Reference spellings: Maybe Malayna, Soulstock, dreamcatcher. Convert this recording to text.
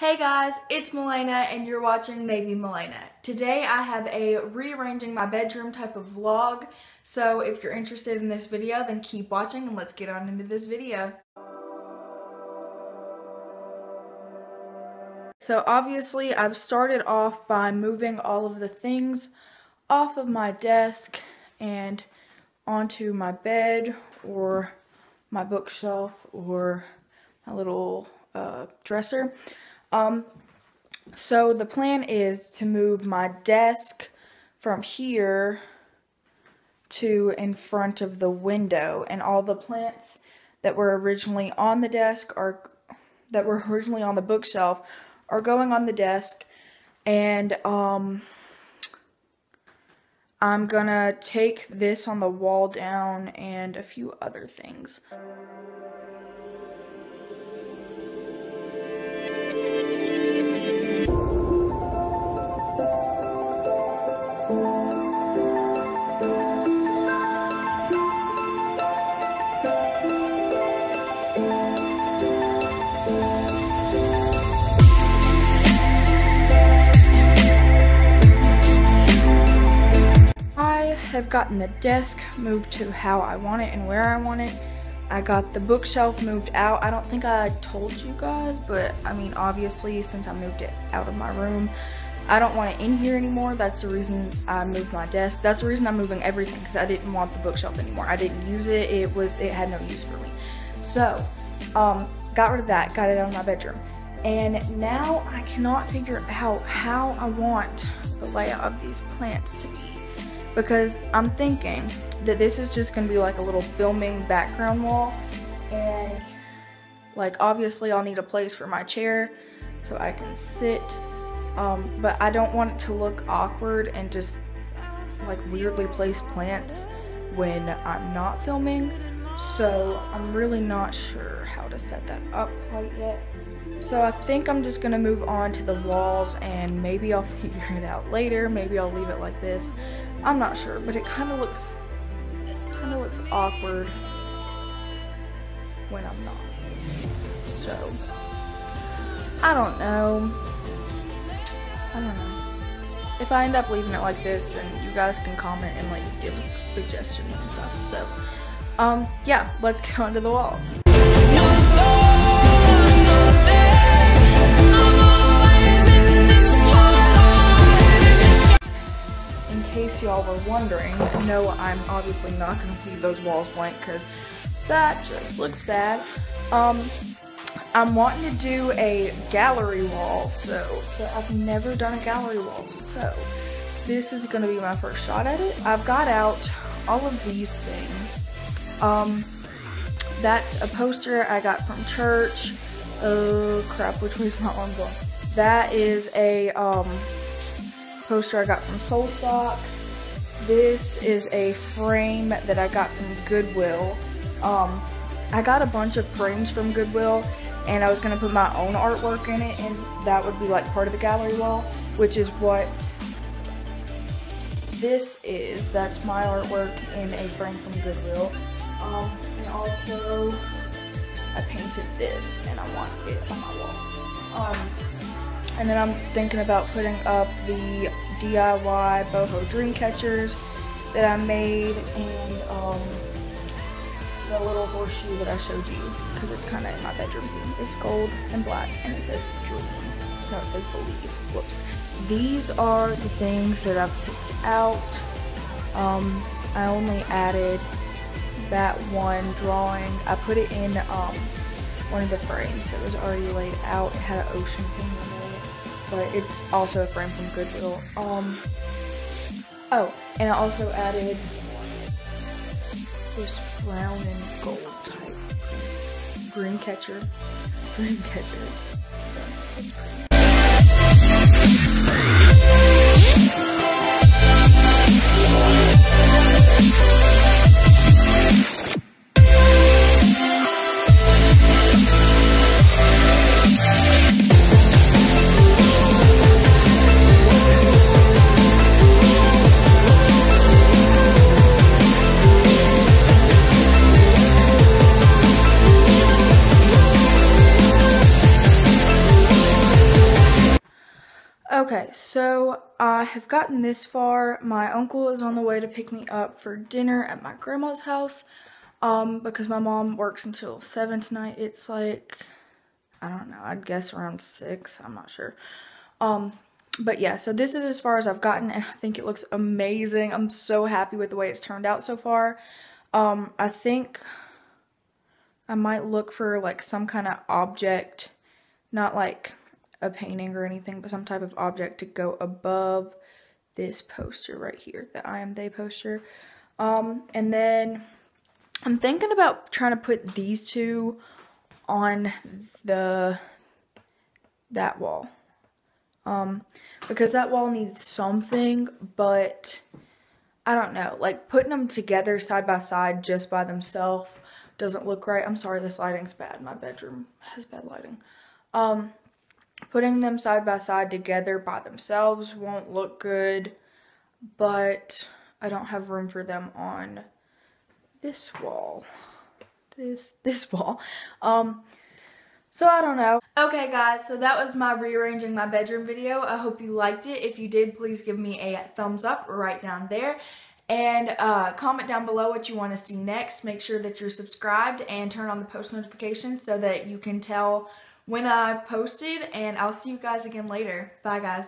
Hey guys, it's Malayna and you're watching Maybe Malayna. Today I have a rearranging my bedroom type of vlog, so if you're interested in this video then keep watching and let's get on into this video. So obviously I've started off by moving all of the things off of my desk and onto my bed or my bookshelf or my little dresser. So the plan is to move my desk from here to in front of the window, and all the plants that were originally on the desk on the bookshelf are going on the desk, and I'm gonna take this on the wall down and a few other things. I've gotten the desk moved to how I want it and where I want it. I got the bookshelf moved out. I don't think I told you guys, but I mean obviously since I moved it out of my room, I don't want it in here anymore. That's the reason I moved my desk. That's the reason I'm moving everything, because I didn't want the bookshelf anymore. I didn't use it. It had no use for me. So got rid of that, got it out of my bedroom. And now I cannot figure out how I want the layout of these plants to be, because I'm thinking that this is just going to be like a little filming background wall, and like obviously I'll need a place for my chair so I can sit, but I don't want it to look awkward and just like weirdly placed plants when I'm not filming, so I'm really not sure how to set that up quite yet. So I think I'm just going to move on to the walls, and maybe I'll figure it out later, maybe I'll leave it like this. I'm not sure, but it kind of looks awkward when I'm not. So I don't know. If I end up leaving it like this, then you guys can comment and like give suggestions and stuff. So yeah, let's get on to the walls. Y'all were wondering, no, I'm obviously not going to leave those walls blank because that just looks bad. I'm wanting to do a gallery wall, but I've never done a gallery wall, so this is going to be my first shot at it. I've got out all of these things. That's a poster I got from church. Oh crap, which way's my arm going? That is a poster I got from Soulstock. This is a frame that I got from Goodwill. I got a bunch of frames from Goodwill, and I was going to put my own artwork in it, and that would be like part of the gallery wall, which is what this is. That's my artwork in a frame from Goodwill. And also, I painted this, and I want it on my wall. And then I'm thinking about putting up the DIY boho dream catchers that I made, and the little horseshoe that I showed you, because it's kind of in my bedroom theme. It's gold and black, and it says dream. No, it says believe. Whoops. These are the things that I've picked out. I only added that one drawing. I put it in one of the frames that was already laid out. It had an ocean theme, but it's also a frame from Goodwill. Oh, and I also added this brown and gold type dream catcher. So it's pretty. Okay, so I have gotten this far. My uncle is on the way to pick me up for dinner at my grandma's house because my mom works until 7 tonight. It's like, I don't know, I'd guess around 6. I'm not sure. But yeah, so this is as far as I've gotten, and I think it looks amazing. I'm so happy with the way it's turned out so far. I think I might look for like some kind of object, not like a painting or anything, but some type of object to go above this poster right here, the I Am They poster. And then I'm thinking about trying to put these two on that wall, because that wall needs something, but I don't know, like putting them together side by side just by themselves doesn't look right. I'm sorry, this lighting's bad. My bedroom has bad lighting. Putting them side by side together by themselves won't look good, but I don't have room for them on this wall. This wall. So I don't know. Okay guys, so that was my rearranging my bedroom video. I hope you liked it. If you did, please give me a thumbs up right down there. And comment down below what you want to see next. Make sure that you're subscribed and turn on the post notifications so that you can tell when I've posted, and I'll see you guys again later. Bye guys.